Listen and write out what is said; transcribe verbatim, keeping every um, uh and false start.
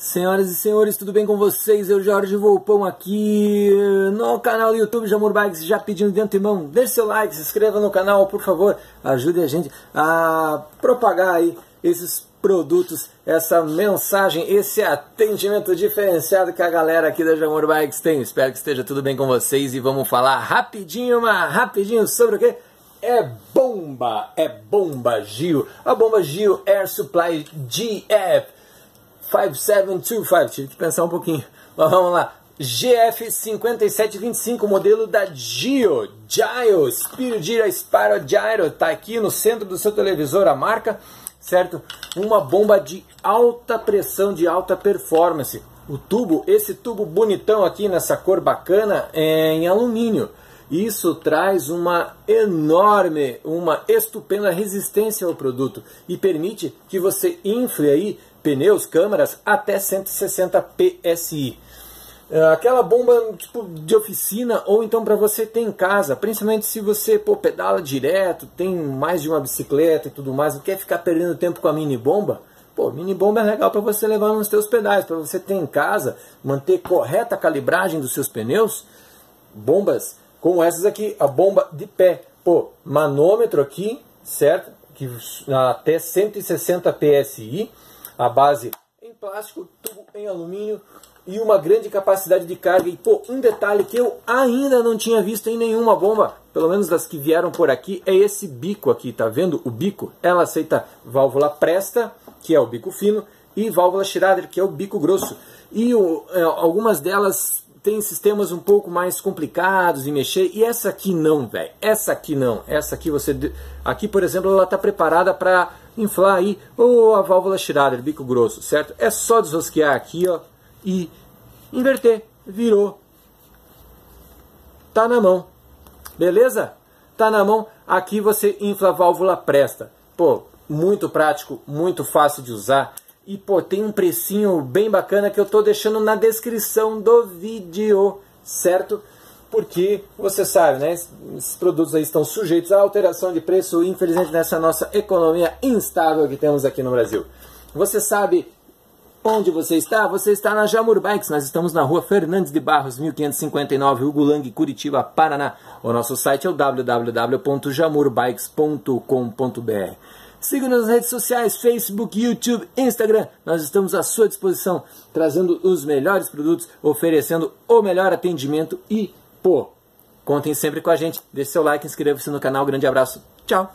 Senhoras e senhores, tudo bem com vocês? Eu, Jorge Volpão, aqui no canal do YouTube Jamur Bikes, já pedindo de antemão, deixe seu like, se inscreva no canal, por favor, ajude a gente a propagar aí esses produtos, essa mensagem, esse atendimento diferenciado que a galera aqui da Jamur Bikes tem. Espero que esteja tudo bem com vocês e vamos falar rapidinho, mas rapidinho sobre o quê? É bomba, é bomba Giyo, a bomba Giyo Air Supply G F cinco sete dois cinco, tive que pensar um pouquinho, mas vamos lá, G F cinco sete dois cinco, modelo da Giyo, Giyo, Speed Spiral Gyro, tá aqui no centro do seu televisor a marca, certo? Uma bomba de alta pressão, de alta performance, o tubo, esse tubo bonitão aqui nessa cor bacana, é em alumínio. Isso traz uma enorme, uma estupenda resistência ao produto e permite que você infle aí pneus, câmaras até cento e sessenta P S I. Aquela bomba tipo de oficina ou então para você ter em casa, principalmente se você pô, pedala direto, tem mais de uma bicicleta e tudo mais, não quer ficar perdendo tempo com a mini bomba. Pô, mini bomba é legal para você levar nos seus pedais, para você ter em casa, manter correta a calibragem dos seus pneus, bombas como essas aqui, a bomba de pé, pô, manômetro aqui, certo? Que até cento e sessenta P S I, a base em plástico, tubo em alumínio e uma grande capacidade de carga. E pô, um detalhe que eu ainda não tinha visto em nenhuma bomba, pelo menos das que vieram por aqui, é esse bico aqui, tá vendo? O bico, ela aceita válvula Presta, que é o bico fino, e válvula Schrader, que é o bico grosso. E o, é, algumas delas tem sistemas um pouco mais complicados de mexer, e essa aqui não, velho, essa aqui não, essa aqui você, aqui por exemplo, ela está preparada para inflar aí, ou a válvula Schrader, bico grosso, certo? É só desrosquear aqui, ó, e inverter, virou, tá na mão, beleza? Tá na mão, aqui você infla a válvula Presta, pô, muito prático, muito fácil de usar. E pô, tem um precinho bem bacana que eu tô deixando na descrição do vídeo, certo? Porque você sabe, né? Esses produtos aí estão sujeitos a alteração de preço, infelizmente, nessa nossa economia instável que temos aqui no Brasil. Você sabe onde você está? Você está na Jamur Bikes. Nós estamos na rua Fernandes de Barros, mil quinhentos e cinquenta e nove, Hugo Lang, Curitiba, Paraná. O nosso site é o w w w ponto jamur bikes ponto com ponto b r. Siga-nos nas redes sociais, Facebook, YouTube, Instagram. Nós estamos à sua disposição, trazendo os melhores produtos, oferecendo o melhor atendimento. E, pô, contem sempre com a gente. Deixe seu like, inscreva-se no canal. Grande abraço. Tchau!